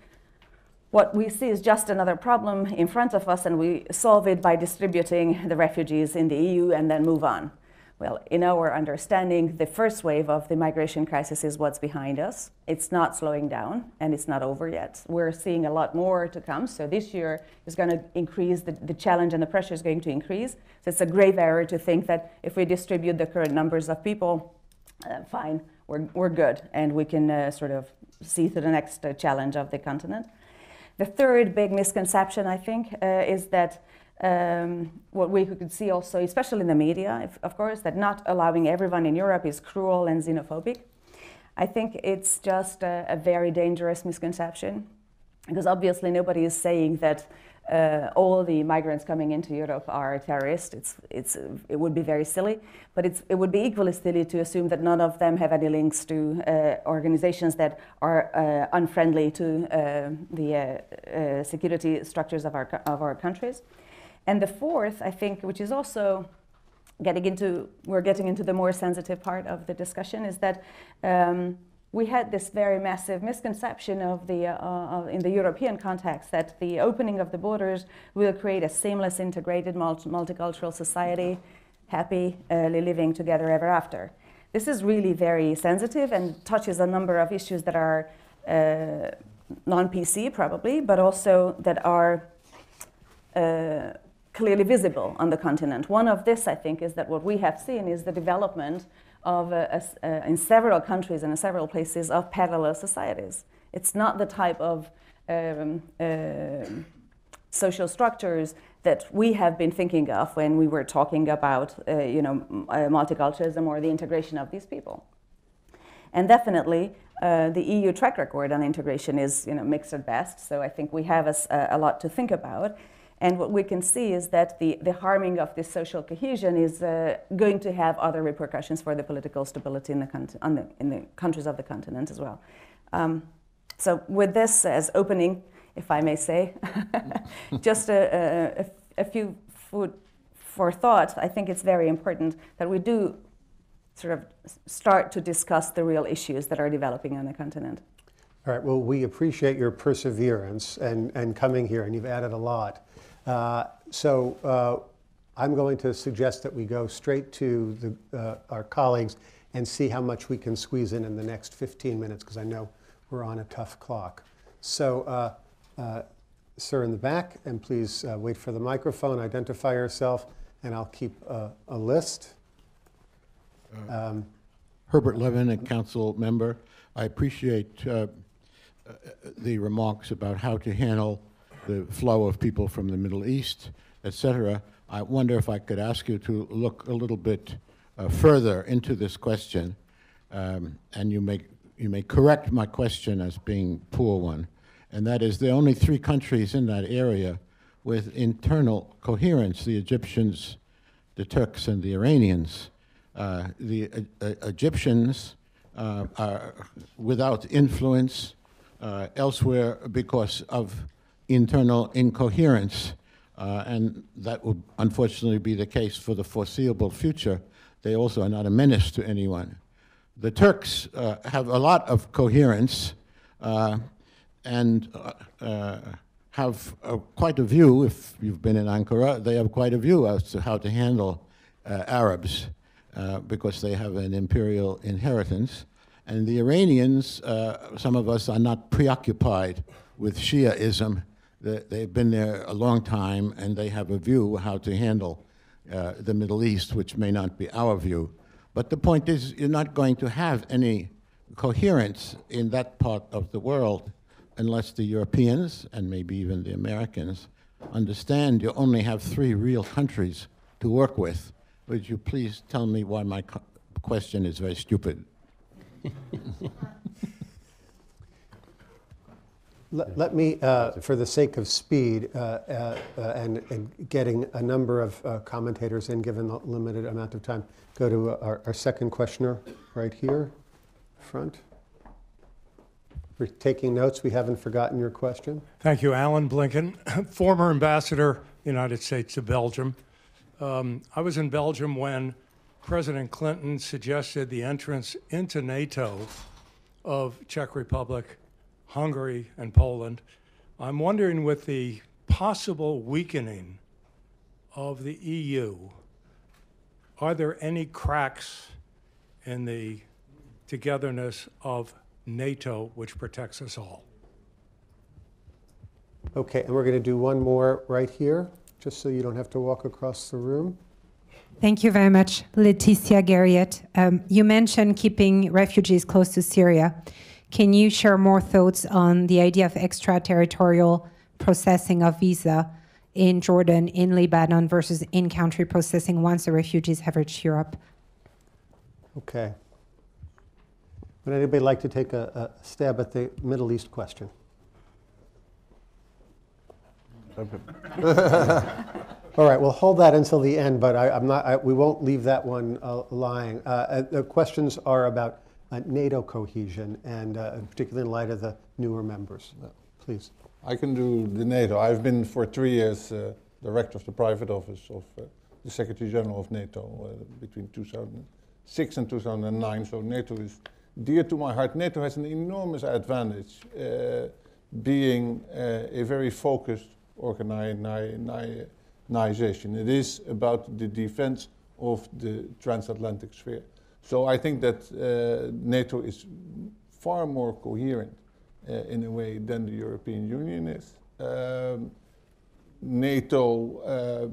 what we see is just another problem in front of us, and we solve it by distributing the refugees in the E U and then move on. Well, in our understanding, the first wave of the migration crisis is what's behind us. It's not slowing down, and it's not over yet. We're seeing a lot more to come, so this year is going to increase, the, the challenge and the pressure is going to increase. So it's a grave error to think that if we distribute the current numbers of people, uh, fine, we're, we're good, and we can uh, sort of see to the next uh, challenge of the continent. The third big misconception, I think, uh, is that Um, what we could see also, especially in the media, if, of course, that not allowing everyone in Europe is cruel and xenophobic. I think it's just a, a very dangerous misconception, because obviously nobody is saying that uh, all the migrants coming into Europe are terrorists. It's, it's, it would be very silly, but it's, it would be equally silly to assume that none of them have any links to uh, organizations that are uh, unfriendly to uh, the uh, uh, security structures of our, of our countries. And the fourth, I think, which is also getting into, we're getting into the more sensitive part of the discussion, is that um, we had this very massive misconception of the, uh, uh, in the European context, that the opening of the borders will create a seamless, integrated, multi multicultural society, happy, uh, living together ever after. This is really very sensitive and touches a number of issues that are uh, non-P C, probably, but also that are uh, clearly visible on the continent. One of this, I think, is that what we have seen is the development of, a, a, a, in several countries and in several places, of parallel societies. It's not the type of um, uh, social structures that we have been thinking of when we were talking about, uh, you know, multiculturalism or the integration of these people. And definitely, uh, the E U track record on integration is, you know, mixed at best. So I think we have a, a lot to think about. And what we can see is that the, the harming of this social cohesion is uh, going to have other repercussions for the political stability in the, cont on the, in the countries of the continent as well. Um, so with this as opening, if I may say, just a, a, a few food for thought, I think it's very important that we do sort of start to discuss the real issues that are developing on the continent. All right, well, we appreciate your perseverance and, and coming here, and you've added a lot. Uh, so uh, I'm going to suggest that we go straight to the, uh, our colleagues and see how much we can squeeze in in the next fifteen minutes, because I know we're on a tough clock. So, uh, uh, sir in the back, and please uh, wait for the microphone, identify yourself, and I'll keep uh, a list. Um, Herbert Levin, a council member. I appreciate uh, Uh, the remarks about how to handle the flow of people from the Middle East, et cetera. I wonder if I could ask you to look a little bit uh, further into this question, um, and you may, you may correct my question as being a poor one, and that is there are only three countries in that area with internal coherence, the Egyptians, the Turks, and the Iranians. Uh, the uh, uh, Egyptians uh, are without influence uh, elsewhere because of internal incoherence, uh, and that will unfortunately be the case for the foreseeable future. They also are not a menace to anyone. The Turks uh, have a lot of coherence uh, and uh, uh, have uh, quite a view. If you've been in Ankara, they have quite a view as to how to handle uh, Arabs uh, because they have an imperial inheritance. And the Iranians, uh, some of us are not preoccupied with Shiaism. They've been there a long time, and they have a view how to handle uh, the Middle East, which may not be our view. But the point is, you're not going to have any coherence in that part of the world unless the Europeans, and maybe even the Americans, understand you only have three real countries to work with. Would you please tell me why my co- question is very stupid? Let, let me, uh, for the sake of speed uh, uh, uh, and, and getting a number of uh, commentators in, given the limited amount of time, go to uh, our, our second questioner right here, front. We're taking notes. We haven't forgotten your question. Thank you, Alan Blinken, former ambassador, United States to Belgium. Um, I was in Belgium when President Clinton suggested the entrance into NATO of Czech Republic, Hungary, and Poland. I'm wondering, with the possible weakening of the E U, are there any cracks in the togetherness of NATO, which protects us all? Okay, and we're going to do one more right here, just so you don't have to walk across the room. Thank you very much, Leticia Garriott. Um, you mentioned keeping refugees close to Syria. Can you share more thoughts on the idea of extraterritorial processing of visa in Jordan, in Lebanon, versus in-country processing once the refugees have reached Europe? Okay. Would anybody like to take a, a stab at the Middle East question? All right, we'll hold that until the end, but I, I'm not, I, we won't leave that one uh, lying. Uh, the questions are about Uh, NATO cohesion, and uh, particularly in light of the newer members. Please. I can do the NATO. I've been for three years uh, director of the private office of uh, the Secretary General of NATO uh, between two thousand six and two thousand nine, so NATO is dear to my heart. NATO has an enormous advantage, uh, being uh, a very focused organization. It is about the defense of the transatlantic sphere. So I think that uh, NATO is far more coherent uh, in a way than the European Union is. Um, NATO uh,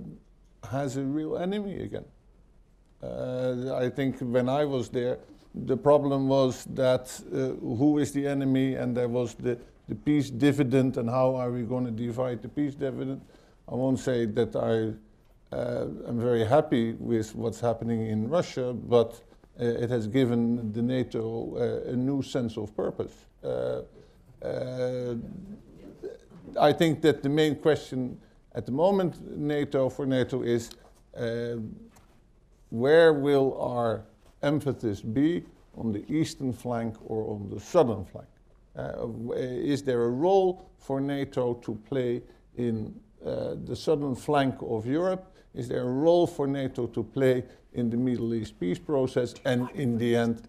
has a real enemy again. Uh, I think when I was there, the problem was that uh, who is the enemy, and there was the, the peace dividend, and how are we going to divide the peace dividend. I won't say that I uh, am very happy with what's happening in Russia, but Uh, it has given the NATO uh, a new sense of purpose. Uh, uh, I think that the main question at the moment NATO for NATO is uh, where will our emphasis be, on the eastern flank or on the southern flank? Uh, is there a role for NATO to play in uh, the southern flank of Europe? Is there a role for NATO to play in the Middle East peace process? And in the end,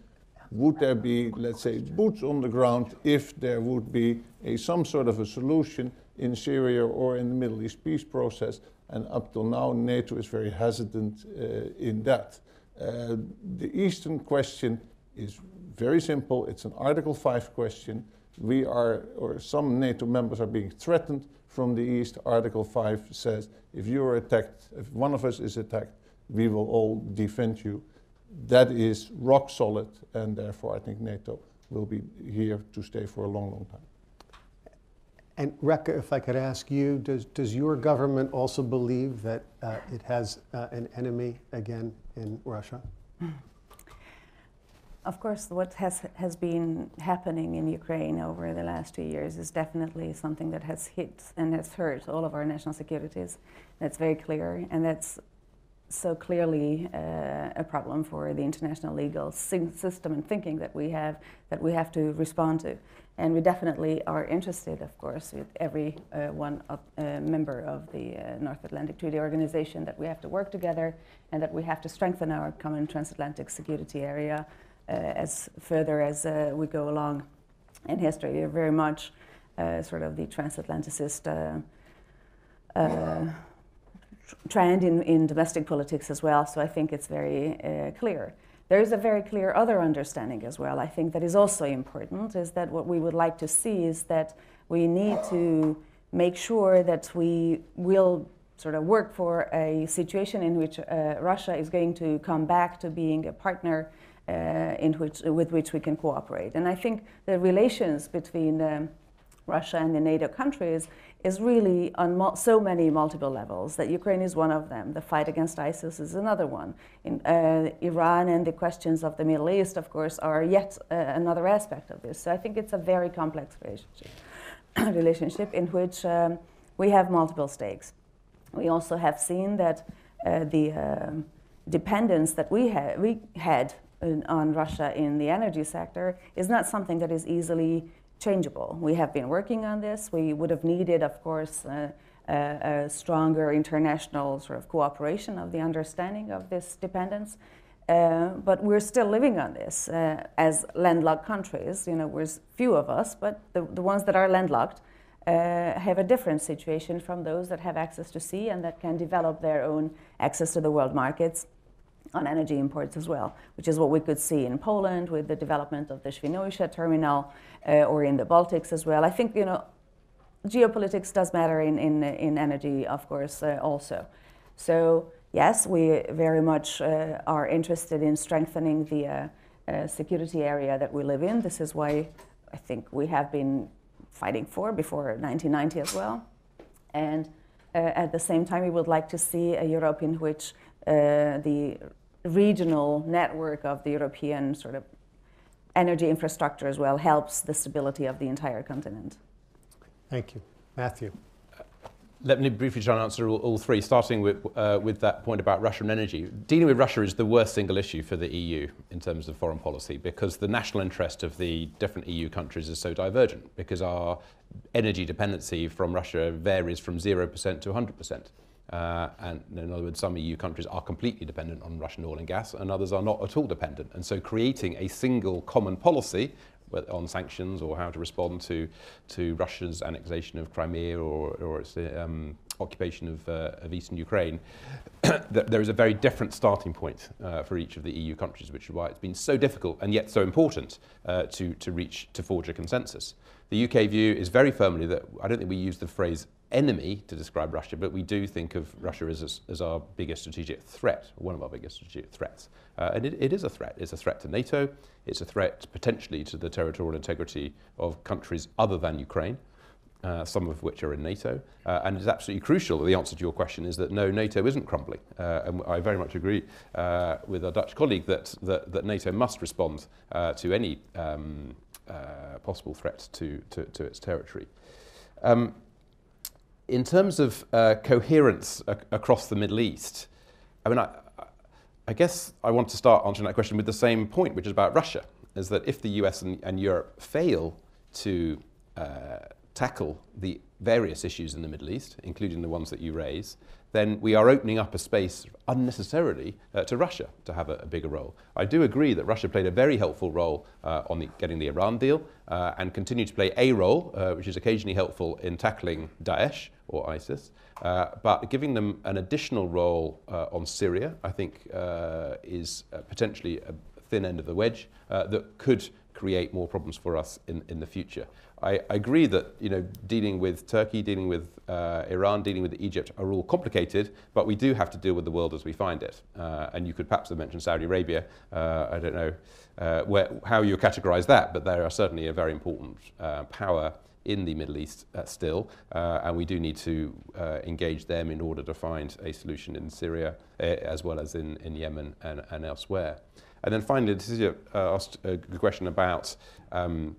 would there be, let's say, boots on the ground if there would be a, some sort of a solution in Syria or in the Middle East peace process? And up till now, NATO is very hesitant uh, in that. Uh, the Eastern question is very simple. It's an Article five question. We are, or some NATO members are being threatened from the East. Article five says, if you are attacked, if one of us is attacked, we will all defend you. That is rock solid, and therefore I think NATO will be here to stay for a long, long time. And Réka, if I could ask you, does, does your government also believe that uh, it has uh, an enemy again in Russia? Of course, what has, has been happening in Ukraine over the last two years is definitely something that has hit and has hurt all of our national securities. That's very clear, and that's so clearly uh, a problem for the international legal system and thinking that we have that we have to respond to. And we definitely are interested, of course, with every uh, one of, uh, member of the uh, North Atlantic Treaty Organization, that we have to work together and that we have to strengthen our common transatlantic security area uh, as further as uh, we go along in history. You're very much uh, sort of the transatlanticist uh, uh, trend in, in domestic politics as well, so I think it's very uh, clear. There is a very clear other understanding as well, I think, that is also important, is that what we would like to see is that we need to make sure that we will sort of work for a situation in which uh, Russia is going to come back to being a partner uh, in which, with which we can cooperate. And I think the relations between um, Russia and the NATO countries is really on mul so many multiple levels that Ukraine is one of them. The fight against ISIS is another one. In uh, Iran and the questions of the Middle East, of course, are yet uh, another aspect of this. So I think it's a very complex relationship, relationship in which um, we have multiple stakes. We also have seen that uh, the uh, dependence that we, ha we had in, on Russia in the energy sector is not something that is easily changeable. We have been working on this. We would have needed, of course, uh, a, a stronger international sort of cooperation of the understanding of this dependence. Uh, but we're still living on this uh, as landlocked countries. You know, we're few of us, but the, the ones that are landlocked uh, have a different situation from those that have access to sea and that can develop their own access to the world markets on energy imports as well, which is what we could see in Poland with the development of the Świnoujście terminal, uh, or in the Baltics as well. I think, you know, geopolitics does matter in, in, in energy, of course, uh, also. So, yes, we very much uh, are interested in strengthening the uh, uh, security area that we live in. This is why I think we have been fighting for before nineteen ninety as well. And uh, at the same time, we would like to see a Europe in which Uh, the regional network of the European sort of energy infrastructure as well helps the stability of the entire continent. Thank you. Matthew. Uh, let me briefly try and answer all, all three, starting with, uh, with that point about Russian energy. Dealing with Russia is the worst single issue for the E U in terms of foreign policy, because the national interest of the different E U countries is so divergent, because our energy dependency from Russia varies from zero percent to one hundred percent. Uh, and in other words, some E U countries are completely dependent on Russian oil and gas, and others are not at all dependent. And so creating a single common policy on sanctions or how to respond to, to Russia's annexation of Crimea or, or its um, occupation of, uh, of eastern Ukraine, there is a very different starting point uh, for each of the E U countries, which is why it's been so difficult and yet so important uh, to, to reach, to forge a consensus. The U K view is very firmly that, I don't think we use the phrase enemy to describe Russia, but we do think of Russia as, as our biggest strategic threat, one of our biggest strategic threats. Uh, and it, it is a threat. It's a threat to NATO. It's a threat potentially to the territorial integrity of countries other than Ukraine, uh, some of which are in NATO. Uh, and it's absolutely crucial that the answer to your question is that no, NATO isn't crumbling. Uh, and I very much agree uh, with our Dutch colleague that, that, that NATO must respond uh, to any um, uh, possible threat to, to, to its territory. Um, In terms of uh, coherence ac across the Middle East, I mean, I, I guess I want to start answering that question with the same point, which is about Russia, is that if the U S and, and Europe fail to uh, tackle the various issues in the Middle East, including the ones that you raise, then we are opening up a space unnecessarily uh, to Russia to have a, a bigger role. I do agree that Russia played a very helpful role uh, on the, getting the Iran deal uh, and continue to play a role, uh, which is occasionally helpful in tackling Daesh or ISIS. Uh, but giving them an additional role uh, on Syria, I think, uh, is uh, potentially a thin end of the wedge uh, that could create more problems for us in, in the future. I, I agree that, you know, dealing with Turkey, dealing with uh, Iran, dealing with Egypt are all complicated, but we do have to deal with the world as we find it. Uh, and you could perhaps have mentioned Saudi Arabia. Uh, I don't know uh, where, how you categorize that, but they are certainly a very important uh, power in the Middle East uh, still, uh, and we do need to uh, engage them in order to find a solution in Syria, uh, as well as in, in Yemen and, and elsewhere. And then finally, this is uh, asked a good question about um,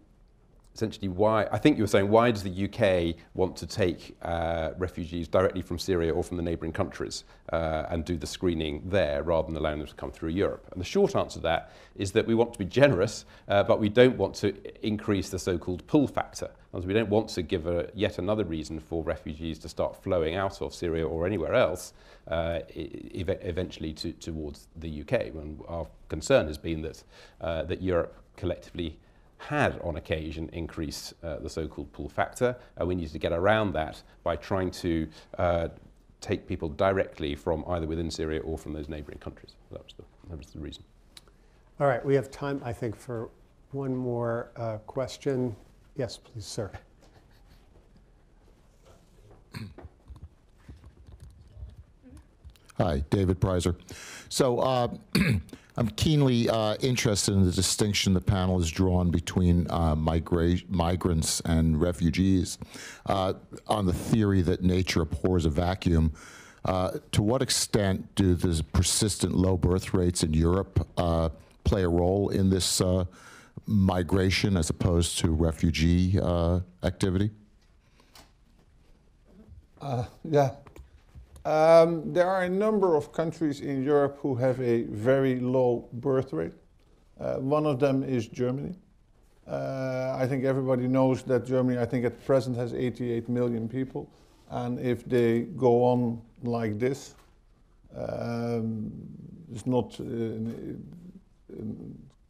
essentially why, I think you were saying, why does the U K want to take uh, refugees directly from Syria or from the neighbouring countries uh, and do the screening there rather than allowing them to come through Europe? And the short answer to that is that we want to be generous, uh, but we don't want to increase the so-called pull factor. We don't want to give a, yet another reason for refugees to start flowing out of Syria or anywhere else uh, ev eventually to, towards the U K. When our concern has been that, uh, that Europe collectively had on occasion increased uh, the so-called pull factor. Uh, we need to get around that by trying to uh, take people directly from either within Syria or from those neighbouring countries. That was, the, that was the reason. All right, we have time, I think, for one more uh, question. Yes, please, sir. Hi, David Prizer. So uh, I'm keenly uh, interested in the distinction the panel has drawn between uh, migra migrants and refugees uh, on the theory that nature abhors a vacuum. Uh, to what extent do the persistent low birth rates in Europe uh, play a role in this uh, migration as opposed to refugee uh, activity? Uh, yeah. Um, there are a number of countries in Europe who have a very low birth rate. Uh, one of them is Germany. Uh, I think everybody knows that Germany, I think at present, has eighty-eight million people. And if they go on like this, um, it's not uh,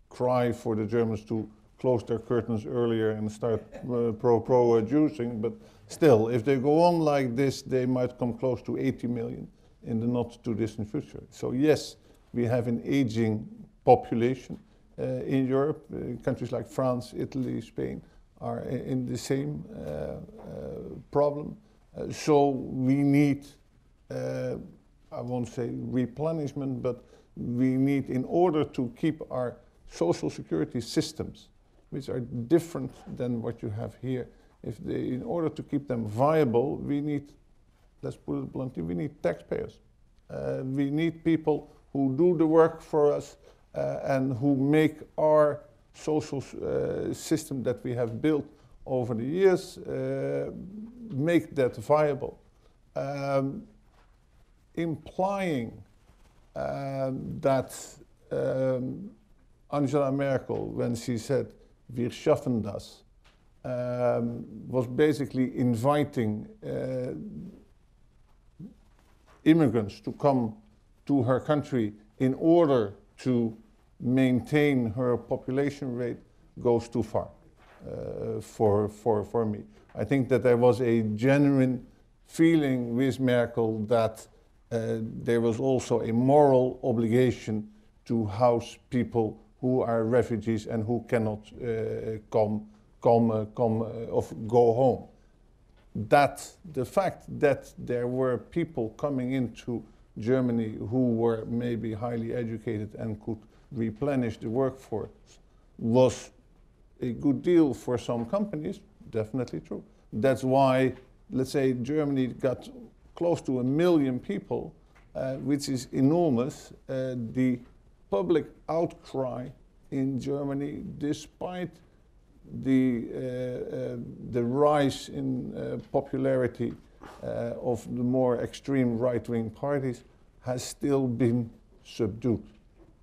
cry for the Germans to close their curtains earlier and start uh, pro pro uh, juicing, but still, if they go on like this, they might come close to eighty million in the not-too-distant future. So yes, we have an aging population uh, in Europe. Uh, countries like France, Italy, Spain are in the same uh, uh, problem. Uh, so we need, uh, I won't say replenishment, but we need, in order to keep our social security systems, which are different than what you have here, if they, in order to keep them viable, we need, let's put it bluntly, we need taxpayers. Uh, we need people who do the work for us uh, and who make our social uh, system that we have built over the years, uh, make that viable. Um, implying um, that um, Angela Merkel, when she said, "Wir schaffen das," Um, was basically inviting uh, immigrants to come to her country in order to maintain her population rate, goes too far uh, for, for, for me. I think that there was a genuine feeling with Merkel that uh, there was also a moral obligation to house people who are refugees and who cannot uh, come come, uh, come uh, of go home. That the fact that there were people coming into Germany who were maybe highly educated and could replenish the workforce was a good deal for some companies, definitely true. That's why, let's say, Germany got close to a million people, uh, which is enormous. Uh, the public outcry in Germany, despite the, uh, uh, the rise in uh, popularity uh, of the more extreme right-wing parties, has still been subdued.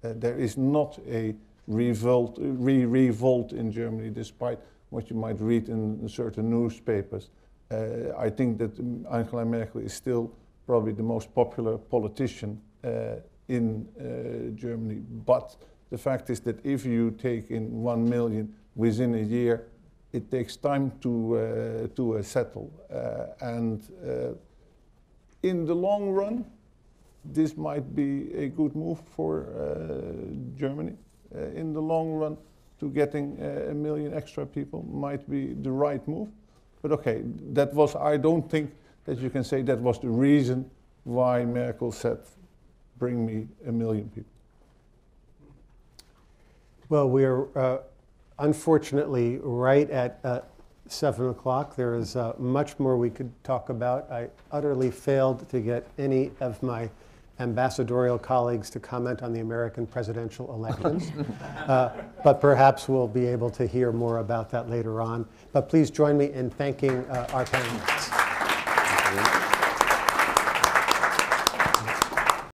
Uh, there is not a revolt, re revolt in Germany, despite what you might read in certain newspapers. Uh, I think that Angela Merkel is still probably the most popular politician uh, in uh, Germany. But the fact is that if you take in one million within a year, it takes time to, uh, to uh, settle. Uh, and uh, in the long run, this might be a good move for uh, Germany. Uh, in the long run, to getting uh, a million extra people might be the right move. But okay, that was, I don't think that you can say that was the reason why Merkel said, "Bring me a million people." Well, we are uh, unfortunately right at uh, seven o'clock. There is uh, much more we could talk about. I utterly failed to get any of my ambassadorial colleagues to comment on the American presidential elections. uh, but perhaps we'll be able to hear more about that later on. But please join me in thanking uh, our panelists. Thank you.